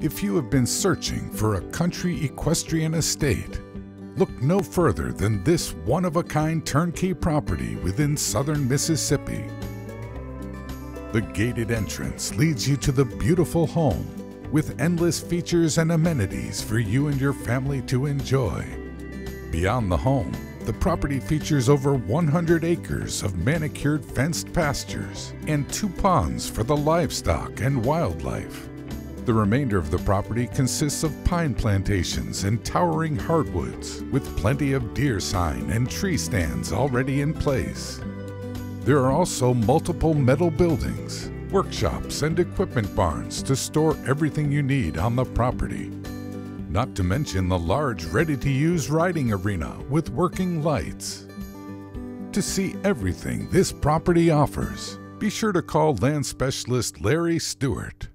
If you have been searching for a country equestrian estate, look no further than this one-of-a-kind turnkey property within southern Mississippi. The gated entrance leads you to the beautiful home with endless features and amenities for you and your family to enjoy. Beyond the home, the property features over 100 acres of manicured fenced pastures and 2 ponds for the livestock and wildlife. The remainder of the property consists of pine plantations and towering hardwoods, with plenty of deer sign and tree stands already in place. There are also multiple metal buildings, workshops, and equipment barns to store everything you need on the property. Not to mention the large ready-to-use riding arena with working lights. To see everything this property offers, be sure to call land specialist Larry Stewart.